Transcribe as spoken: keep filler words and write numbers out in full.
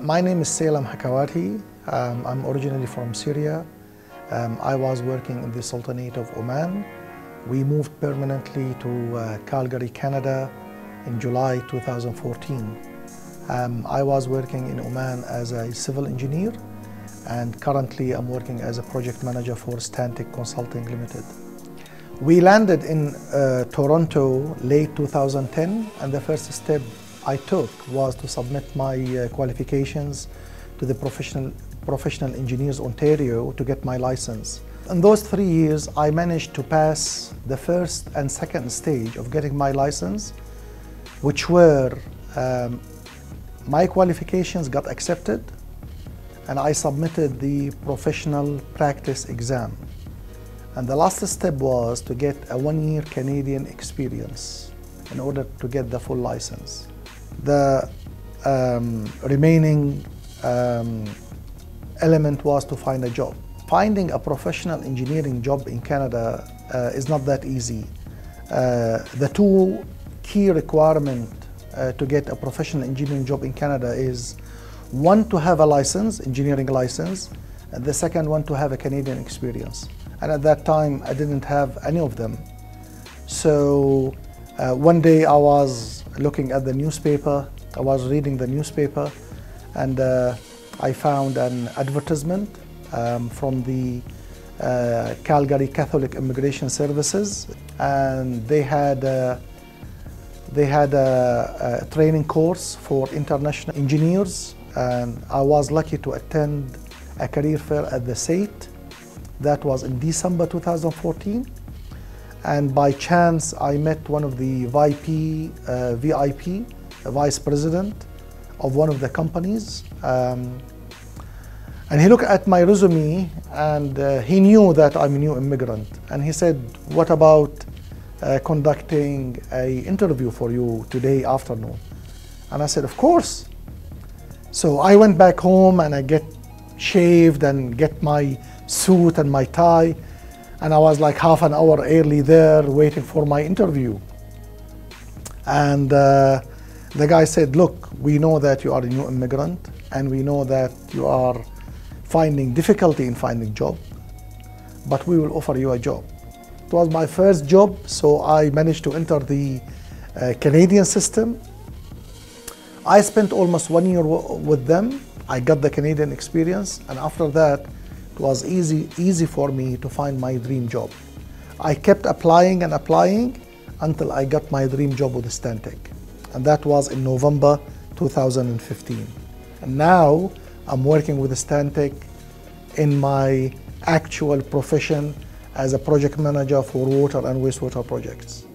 My name is Salem Hakawati. Um, I'm originally from Syria. Um, I was working in the Sultanate of Oman. We moved permanently to uh, Calgary, Canada in July two thousand fourteen. Um, I was working in Oman as a civil engineer, and currently I'm working as a project manager for Stantec Consulting Limited. We landed in uh, Toronto late two thousand ten, and the first step I took was to submit my uh, qualifications to the Professional, Professional Engineers Ontario to get my license. In those three years, I managed to pass the first and second stage of getting my license, which were um, my qualifications got accepted and I submitted the professional practice exam. And the last step was to get a one-year Canadian experience in order to get the full license. The um, remaining um, element was to find a job. Finding a professional engineering job in Canada uh, is not that easy. Uh, the two key requirements uh, to get a professional engineering job in Canada is one, to have a license, engineering license, and the second one, to have a Canadian experience. And at that time, I didn't have any of them. So uh, one day I was looking at the newspaper, I was reading the newspaper, and uh, I found an advertisement um, from the uh, Calgary Catholic Immigration Services, and they had a, they had a, a training course for international engineers, and I was lucky to attend a career fair at the S A I T. That was in December two thousand fourteen. And by chance, I met one of the V I P, uh, V I P, vice president of one of the companies. Um, and he looked at my resume, and uh, he knew that I'm a new immigrant. And he said, "What about uh, conducting an interview for you today afternoon?" And I said, "Of course." So I went back home and I get shaved and get my suit and my tie. And I was like half an hour early there waiting for my interview. And uh, the guy said, "Look, we know that you are a new immigrant and we know that you are finding difficulty in finding a job, but we will offer you a job." It was my first job, so I managed to enter the uh, Canadian system. I spent almost one year w with them. I got the Canadian experience, and after that, it was easy, easy for me to find my dream job. I kept applying and applying until I got my dream job with Stantec, and that was in November two thousand fifteen. And now I'm working with Stantec in my actual profession as a project manager for water and wastewater projects.